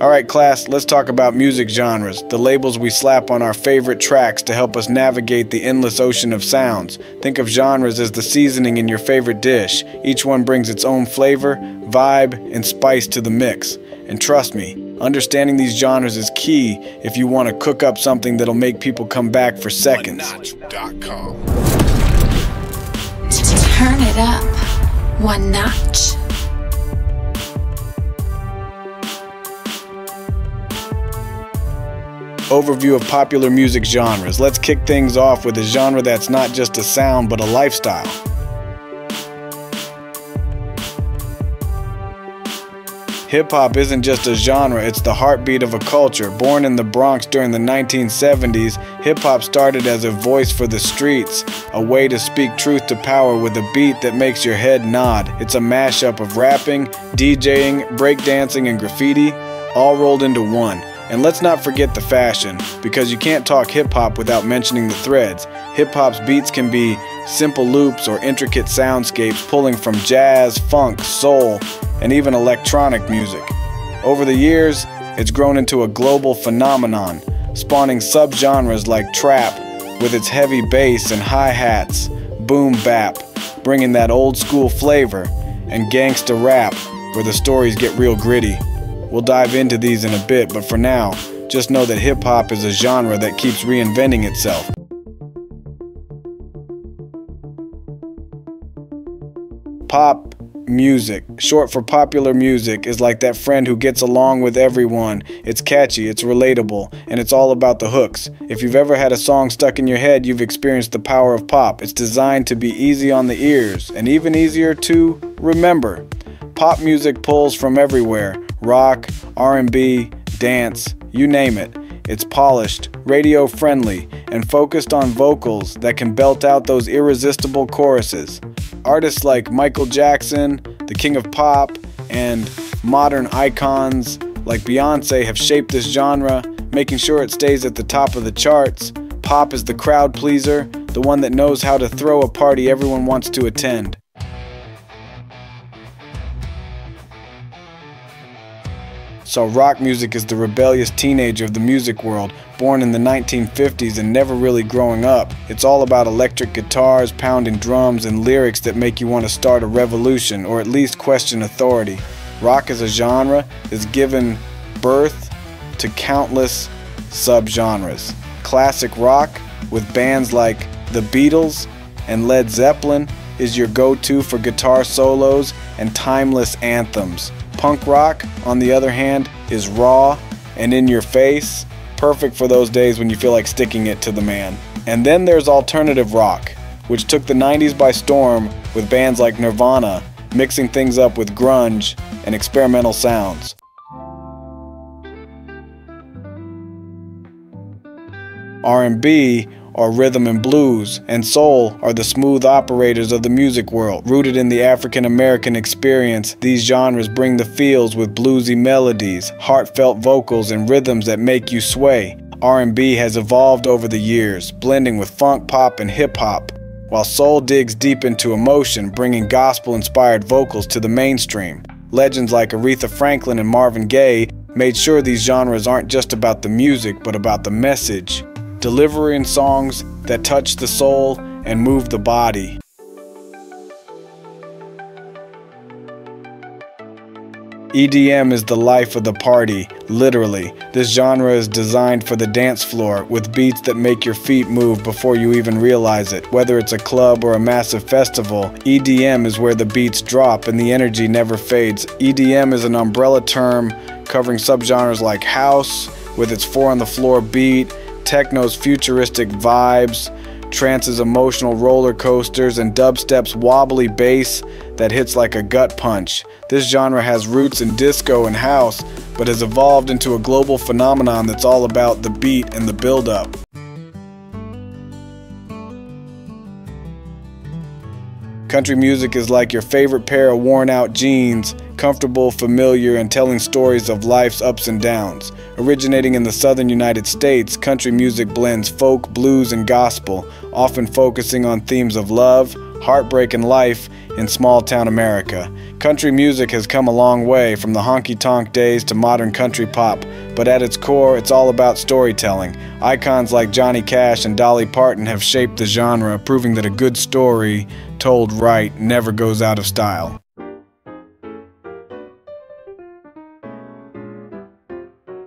All right, class, let's talk about music genres, the labels we slap on our favorite tracks to help us navigate the endless ocean of sounds. Think of genres as the seasoning in your favorite dish. Each one brings its own flavor, vibe, and spice to the mix. And trust me, understanding these genres is key if you want to cook up something that'll make people come back for seconds. Turn it up one notch. Overview of popular music genres. Let's kick things off with a genre that's not just a sound but a lifestyle. Hip-hop isn't just a genre, it's the heartbeat of a culture. Born in the Bronx during the 1970s, hip-hop started as a voice for the streets, a way to speak truth to power with a beat that makes your head nod. It's a mashup of rapping, DJing, breakdancing, and graffiti, all rolled into one. And let's not forget the fashion, because you can't talk hip-hop without mentioning the threads. Hip-hop's beats can be simple loops or intricate soundscapes pulling from jazz, funk, soul, and even electronic music. Over the years, it's grown into a global phenomenon, spawning subgenres like Trap, with its heavy bass and hi-hats, Boom Bap, bringing that old-school flavor, and Gangsta Rap, where the stories get real gritty. We'll dive into these in a bit, but for now, just know that hip-hop is a genre that keeps reinventing itself. Pop music, short for popular music, is like that friend who gets along with everyone. It's catchy, it's relatable, and it's all about the hooks. If you've ever had a song stuck in your head, you've experienced the power of pop. It's designed to be easy on the ears, and even easier to remember. Pop music pulls from everywhere. Rock, R&B, dance, you name it. It's polished, radio-friendly, and focused on vocals that can belt out those irresistible choruses. Artists like Michael Jackson, the King of Pop, and modern icons like Beyoncé have shaped this genre, making sure it stays at the top of the charts. Pop is the crowd pleaser, the one that knows how to throw a party everyone wants to attend. So rock music is the rebellious teenager of the music world, born in the 1950s and never really growing up. It's all about electric guitars, pounding drums, and lyrics that make you want to start a revolution, or at least question authority. Rock as a genre is given birth to countless subgenres. Classic rock, with bands like The Beatles and Led Zeppelin, is your go-to for guitar solos and timeless anthems. Punk rock, on the other hand, is raw and in your face, perfect for those days when you feel like sticking it to the man. And then there's alternative rock, which took the 90s by storm with bands like Nirvana, mixing things up with grunge and experimental sounds. R&B, or rhythm and blues, and soul are the smooth operators of the music world. Rooted in the African-American experience, these genres bring the feels with bluesy melodies, heartfelt vocals, and rhythms that make you sway. R&B has evolved over the years, blending with funk, pop, and hip-hop, while soul digs deep into emotion, bringing gospel-inspired vocals to the mainstream. Legends like Aretha Franklin and Marvin Gaye made sure these genres aren't just about the music, but about the message, delivering songs that touch the soul and move the body. EDM is the life of the party, literally. This genre is designed for the dance floor, with beats that make your feet move before you even realize it. Whether it's a club or a massive festival, EDM is where the beats drop and the energy never fades. EDM is an umbrella term covering subgenres like house, with its four-on-the-floor beat, techno's futuristic vibes, trance's emotional roller coasters, and dubstep's wobbly bass that hits like a gut punch. This genre has roots in disco and house, but has evolved into a global phenomenon that's all about the beat and the build-up. Country music is like your favorite pair of worn-out jeans, comfortable, familiar, and telling stories of life's ups and downs. Originating in the southern United States, country music blends folk, blues, and gospel, often focusing on themes of love, heartbreak, and life, in small-town America. Country music has come a long way from the honky-tonk days to modern country pop, but at its core, it's all about storytelling. Icons like Johnny Cash and Dolly Parton have shaped the genre, proving that a good story, told right, never goes out of style.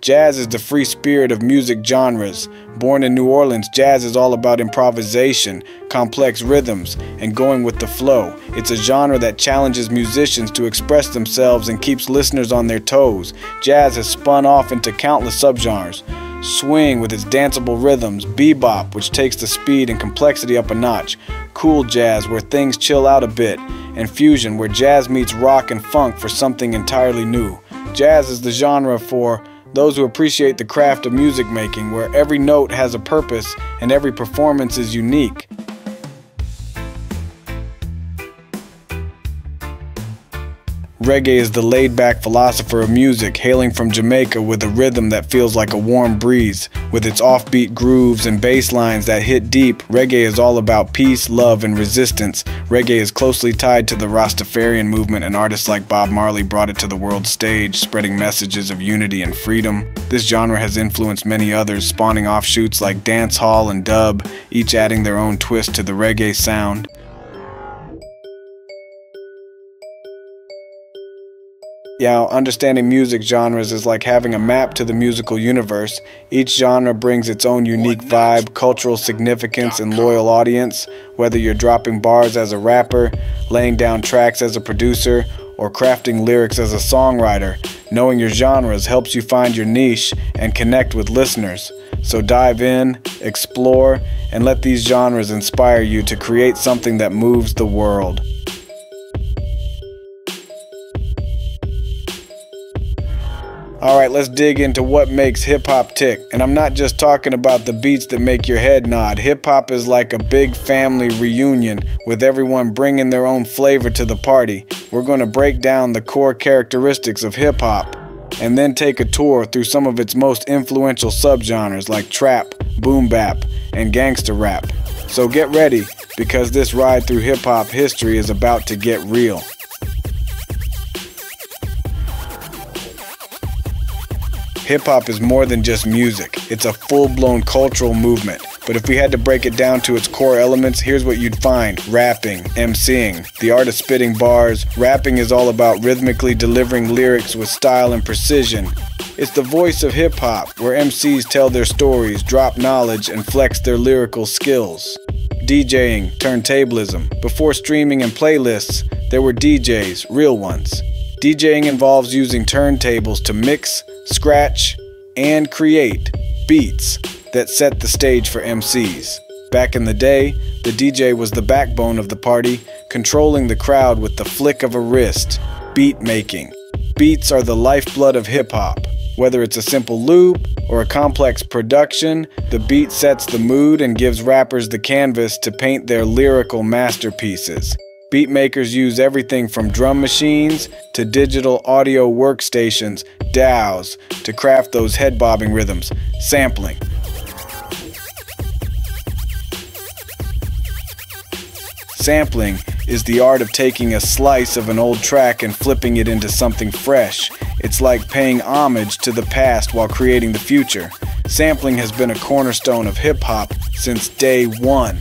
Jazz is the free spirit of music genres. Born in New Orleans, jazz is all about improvisation, complex rhythms, and going with the flow. It's a genre that challenges musicians to express themselves and keeps listeners on their toes. Jazz has spun off into countless subgenres. Swing with its danceable rhythms, bebop, which takes the speed and complexity up a notch, cool jazz, where things chill out a bit, and fusion, where jazz meets rock and funk for something entirely new. Jazz is the genre for those who appreciate the craft of music making, where every note has a purpose and every performance is unique. Reggae is the laid-back philosopher of music, hailing from Jamaica with a rhythm that feels like a warm breeze. With its offbeat grooves and bass lines that hit deep, reggae is all about peace, love, and resistance. Reggae is closely tied to the Rastafarian movement, and artists like Bob Marley brought it to the world stage, spreading messages of unity and freedom. This genre has influenced many others, spawning offshoots like dancehall and dub, each adding their own twist to the reggae sound. Yeah, understanding music genres is like having a map to the musical universe. Each genre brings its own unique vibe, cultural significance, and loyal audience. Whether you're dropping bars as a rapper, laying down tracks as a producer, or crafting lyrics as a songwriter, knowing your genres helps you find your niche and connect with listeners. So dive in, explore, and let these genres inspire you to create something that moves the world. Alright, let's dig into what makes hip-hop tick. And I'm not just talking about the beats that make your head nod. Hip-hop is like a big family reunion, with everyone bringing their own flavor to the party. We're going to break down the core characteristics of hip-hop, and then take a tour through some of its most influential subgenres like trap, boom bap, and gangsta rap. So get ready, because this ride through hip-hop history is about to get real. Hip-hop is more than just music. It's a full-blown cultural movement. But if we had to break it down to its core elements, here's what you'd find. Rapping, MCing, the art of spitting bars. Rapping is all about rhythmically delivering lyrics with style and precision. It's the voice of hip-hop, where MCs tell their stories, drop knowledge, and flex their lyrical skills. DJing, turntablism. Before streaming and playlists, there were DJs, real ones. DJing involves using turntables to mix, scratch, and create beats that set the stage for MCs. Back in the day, the DJ was the backbone of the party, controlling the crowd with the flick of a wrist. Beat making. Beats are the lifeblood of hip-hop. Whether it's a simple loop or a complex production, the beat sets the mood and gives rappers the canvas to paint their lyrical masterpieces. Beatmakers use everything from drum machines to digital audio workstations, DAWs, to craft those head-bobbing rhythms. Sampling. Sampling is the art of taking a slice of an old track and flipping it into something fresh. It's like paying homage to the past while creating the future. Sampling has been a cornerstone of hip-hop since day one,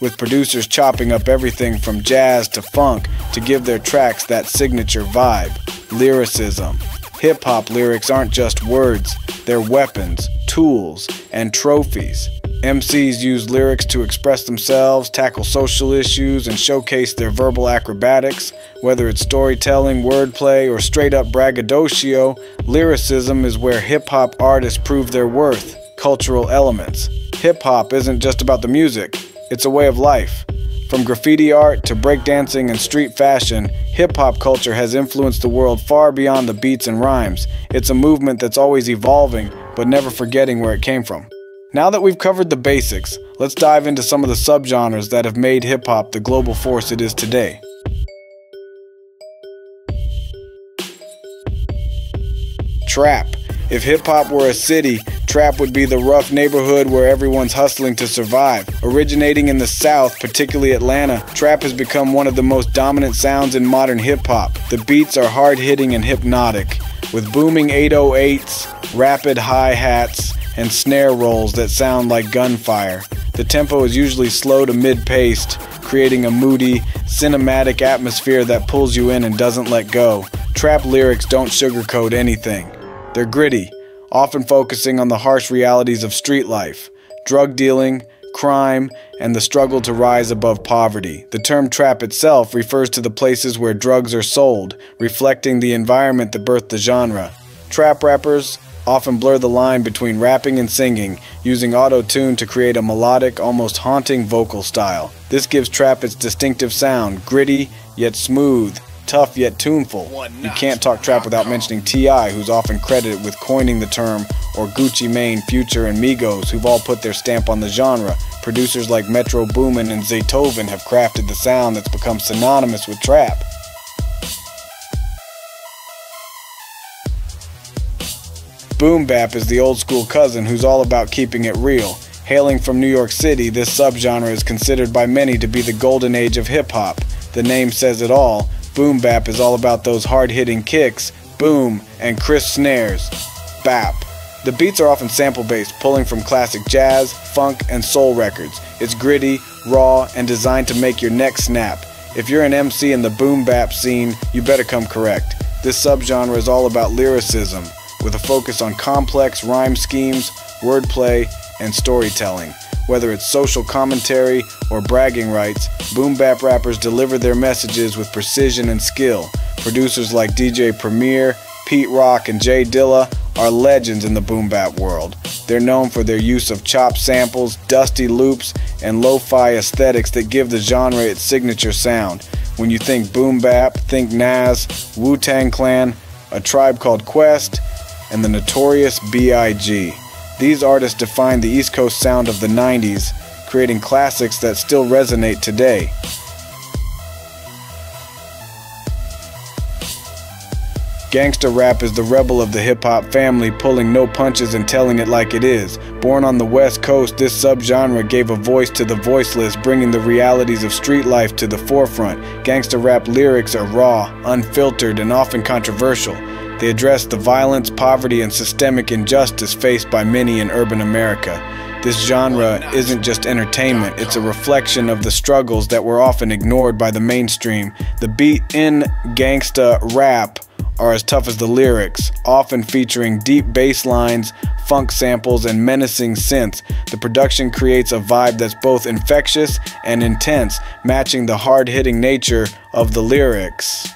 with producers chopping up everything from jazz to funk to give their tracks that signature vibe. Lyricism. Hip-hop lyrics aren't just words, they're weapons, tools, and trophies. MCs use lyrics to express themselves, tackle social issues, and showcase their verbal acrobatics. Whether it's storytelling, wordplay, or straight-up braggadocio, lyricism is where hip-hop artists prove their worth. Cultural elements. Hip-hop isn't just about the music. It's a way of life. From graffiti art to breakdancing and street fashion, hip-hop culture has influenced the world far beyond the beats and rhymes. It's a movement that's always evolving, but never forgetting where it came from. Now that we've covered the basics, let's dive into some of the subgenres that have made hip-hop the global force it is today. Trap. If hip-hop were a city, Trap would be the rough neighborhood where everyone's hustling to survive. Originating in the South, particularly Atlanta, trap has become one of the most dominant sounds in modern hip-hop. The beats are hard-hitting and hypnotic, with booming 808s, rapid hi-hats, and snare rolls that sound like gunfire. The tempo is usually slow to mid-paced, creating a moody, cinematic atmosphere that pulls you in and doesn't let go. Trap lyrics don't sugarcoat anything. They're gritty, often focusing on the harsh realities of street life, drug dealing, crime, and the struggle to rise above poverty. The term trap itself refers to the places where drugs are sold, reflecting the environment that birthed the genre. Trap rappers often blur the line between rapping and singing, using auto-tune to create a melodic, almost haunting vocal style. This gives trap its distinctive sound, gritty yet smooth, tough yet tuneful. You can't talk trap without mentioning T.I., who's often credited with coining the term, or Gucci Mane, Future, and Migos, who've all put their stamp on the genre. Producers like Metro Boomin and Zaytoven have crafted the sound that's become synonymous with trap. Boom Bap is the old-school cousin who's all about keeping it real. Hailing from New York City, this subgenre is considered by many to be the golden age of hip-hop. The name says it all. Boom Bap is all about those hard-hitting kicks, boom, and crisp snares, bap. The beats are often sample-based, pulling from classic jazz, funk, and soul records. It's gritty, raw, and designed to make your neck snap. If you're an MC in the Boom Bap scene, you better come correct. This subgenre is all about lyricism, with a focus on complex rhyme schemes, wordplay, and storytelling. Whether it's social commentary or bragging rights, boom bap rappers deliver their messages with precision and skill. Producers like DJ Premier, Pete Rock, and Jay Dilla are legends in the boom bap world. They're known for their use of chopped samples, dusty loops, and lo-fi aesthetics that give the genre its signature sound. When you think boom bap, think Nas, Wu-Tang Clan, A Tribe Called Quest, and the Notorious B.I.G. These artists defined the East Coast sound of the 90s, creating classics that still resonate today. Gangsta Rap is the rebel of the hip-hop family, pulling no punches and telling it like it is. Born on the West Coast, this subgenre gave a voice to the voiceless, bringing the realities of street life to the forefront. Gangsta Rap lyrics are raw, unfiltered, and often controversial. They address the violence, poverty, and systemic injustice faced by many in urban America. This genre isn't just entertainment, it's a reflection of the struggles that were often ignored by the mainstream. The beat in Gangsta Rap are as tough as the lyrics, often featuring deep bass lines, funk samples, and menacing synths. The production creates a vibe that's both infectious and intense, matching the hard-hitting nature of the lyrics.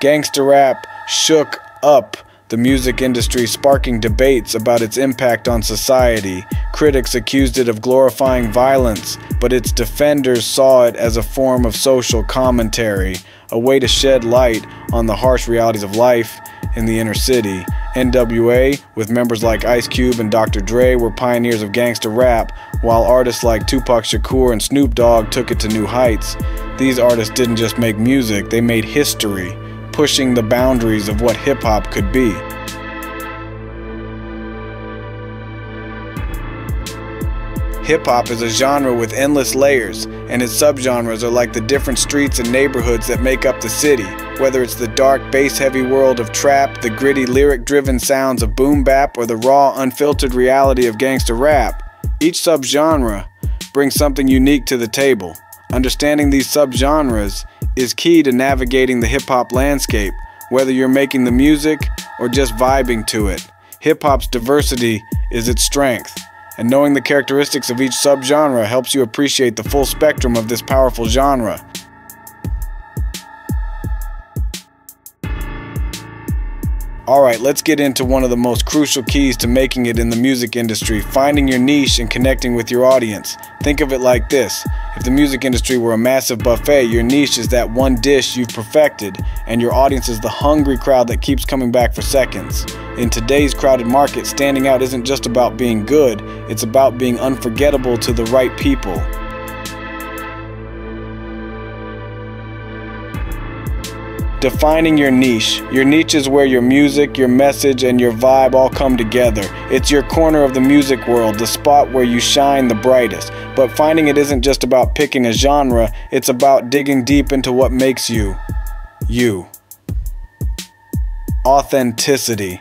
Gangsta Rap shook up the music industry, sparking debates about its impact on society. Critics accused it of glorifying violence, but its defenders saw it as a form of social commentary, a way to shed light on the harsh realities of life in the inner city. NWA, with members like Ice Cube and Dr. Dre, were pioneers of gangsta rap, while artists like Tupac Shakur and Snoop Dogg took it to new heights. These artists didn't just make music, they made history, pushing the boundaries of what hip-hop could be. Hip-hop is a genre with endless layers, and its subgenres are like the different streets and neighborhoods that make up the city. Whether it's the dark, bass-heavy world of trap, the gritty, lyric-driven sounds of boom bap, or the raw, unfiltered reality of gangsta rap, each subgenre brings something unique to the table. Understanding these subgenres is key to navigating the hip-hop landscape, whether you're making the music or just vibing to it. Hip-hop's diversity is its strength, and knowing the characteristics of each subgenre helps you appreciate the full spectrum of this powerful genre. Alright, let's get into one of the most crucial keys to making it in the music industry, finding your niche and connecting with your audience. Think of it like this. If the music industry were a massive buffet, your niche is that one dish you've perfected, and your audience is the hungry crowd that keeps coming back for seconds. In today's crowded market, standing out isn't just about being good, it's about being unforgettable to the right people. Defining your niche. Your niche is where your music, your message, and your vibe all come together. It's your corner of the music world, the spot where you shine the brightest. But finding it isn't just about picking a genre, it's about digging deep into what makes you, you. Authenticity.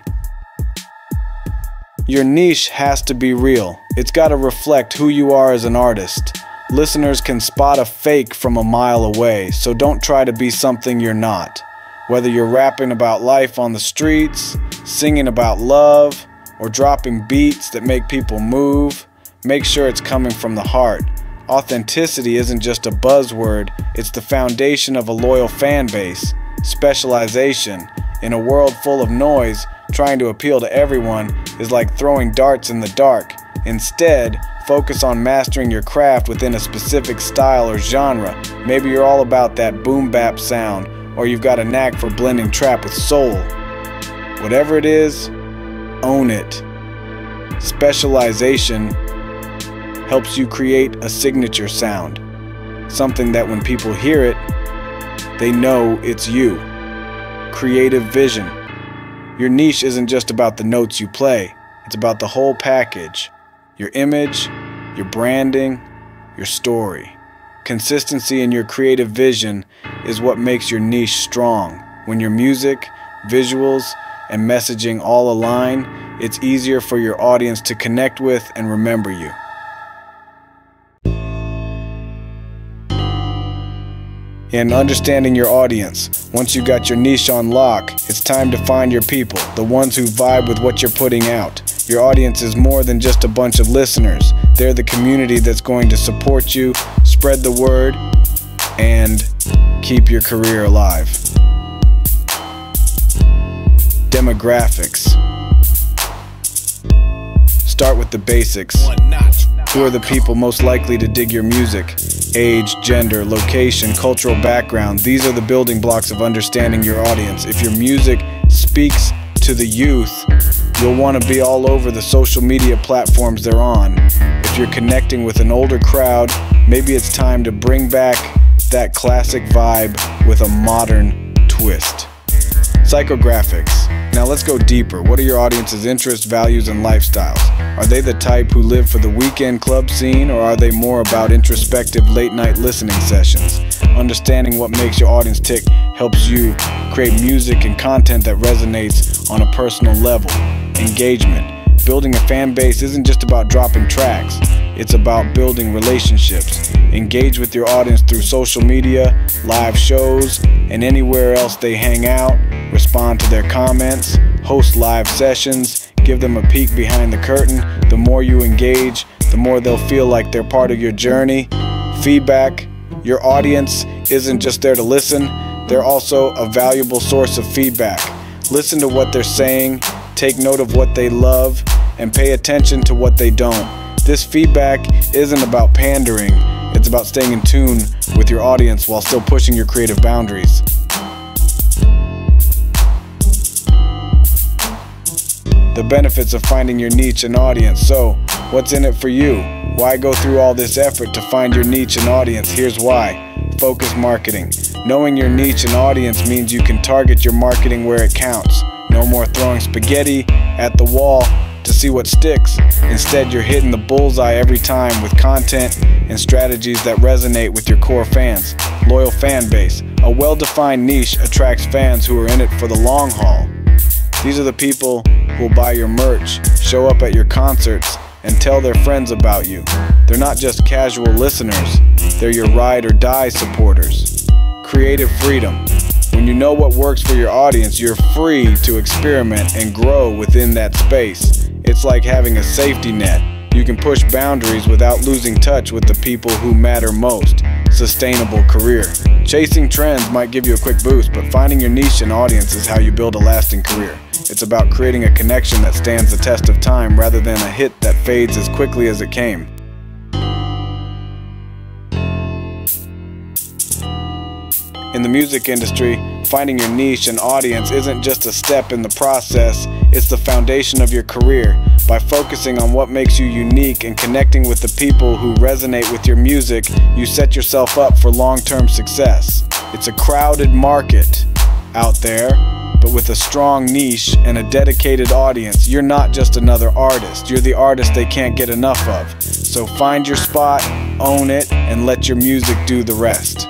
Your niche has to be real. It's got to reflect who you are as an artist. Listeners can spot a fake from a mile away, so don't try to be something you're not. Whether you're rapping about life on the streets, singing about love, or dropping beats that make people move, make sure it's coming from the heart. Authenticity isn't just a buzzword, it's the foundation of a loyal fan base. Specialization. In a world full of noise, trying to appeal to everyone is like throwing darts in the dark. Instead, focus on mastering your craft within a specific style or genre. Maybe you're all about that boom bap sound, or you've got a knack for blending trap with soul. Whatever it is, own it. Specialization helps you create a signature sound, something that when people hear it, they know it's you. Creative vision. Your niche isn't just about the notes you play, it's about the whole package. Your image, your branding, your story. Consistency in your creative vision is what makes your niche strong. When your music, visuals, and messaging all align, it's easier for your audience to connect with and remember you. In understanding your audience, once you got your niche on lock, it's time to find your people, the ones who vibe with what you're putting out. Your audience is more than just a bunch of listeners. They're the community that's going to support you, spread the word, and keep your career alive. Demographics. Start with the basics. Who are the people most likely to dig your music? Age, gender, location, cultural background. These are the building blocks of understanding your audience. If your music speaks to the youth, you'll want to be all over the social media platforms they're on. If you're connecting with an older crowd, maybe it's time to bring back that classic vibe with a modern twist. Psychographics. Now let's go deeper. What are your audience's interests, values, and lifestyles? Are they the type who live for the weekend club scene, or are they more about introspective late-night listening sessions? Understanding what makes your audience tick helps you create music and content that resonates on a personal level. Engagement. Building a fan base isn't just about dropping tracks. It's about building relationships. Engage with your audience through social media, live shows, and anywhere else they hang out. Respond to their comments, host live sessions, give them a peek behind the curtain. The more you engage, the more they'll feel like they're part of your journey. Feedback. Your audience isn't just there to listen, they're also a valuable source of feedback. Listen to what they're saying, take note of what they love, and pay attention to what they don't. This feedback isn't about pandering, it's about staying in tune with your audience while still pushing your creative boundaries. The benefits of finding your niche and audience. So, what's in it for you? Why go through all this effort to find your niche and audience? Here's why. Focus marketing. Knowing your niche and audience means you can target your marketing where it counts. No more throwing spaghetti at the wall to see what sticks. Instead, you're hitting the bullseye every time with content and strategies that resonate with your core fans. Loyal fan base. A well-defined niche attracts fans who are in it for the long haul. These are the people who will buy your merch, show up at your concerts, and tell their friends about you. They're not just casual listeners, they're your ride or die supporters. Creative freedom. When you know what works for your audience, you're free to experiment and grow within that space. It's like having a safety net. You can push boundaries without losing touch with the people who matter most. Sustainable career. Chasing trends might give you a quick boost, but finding your niche and audience is how you build a lasting career. It's about creating a connection that stands the test of time rather than a hit that fades as quickly as it came. In the music industry, finding your niche and audience isn't just a step in the process, it's the foundation of your career. By focusing on what makes you unique and connecting with the people who resonate with your music, you set yourself up for long-term success. It's a crowded market, out there, but with a strong niche and a dedicated audience, you're not just another artist. You're the artist they can't get enough of. So find your spot, own it, and let your music do the rest.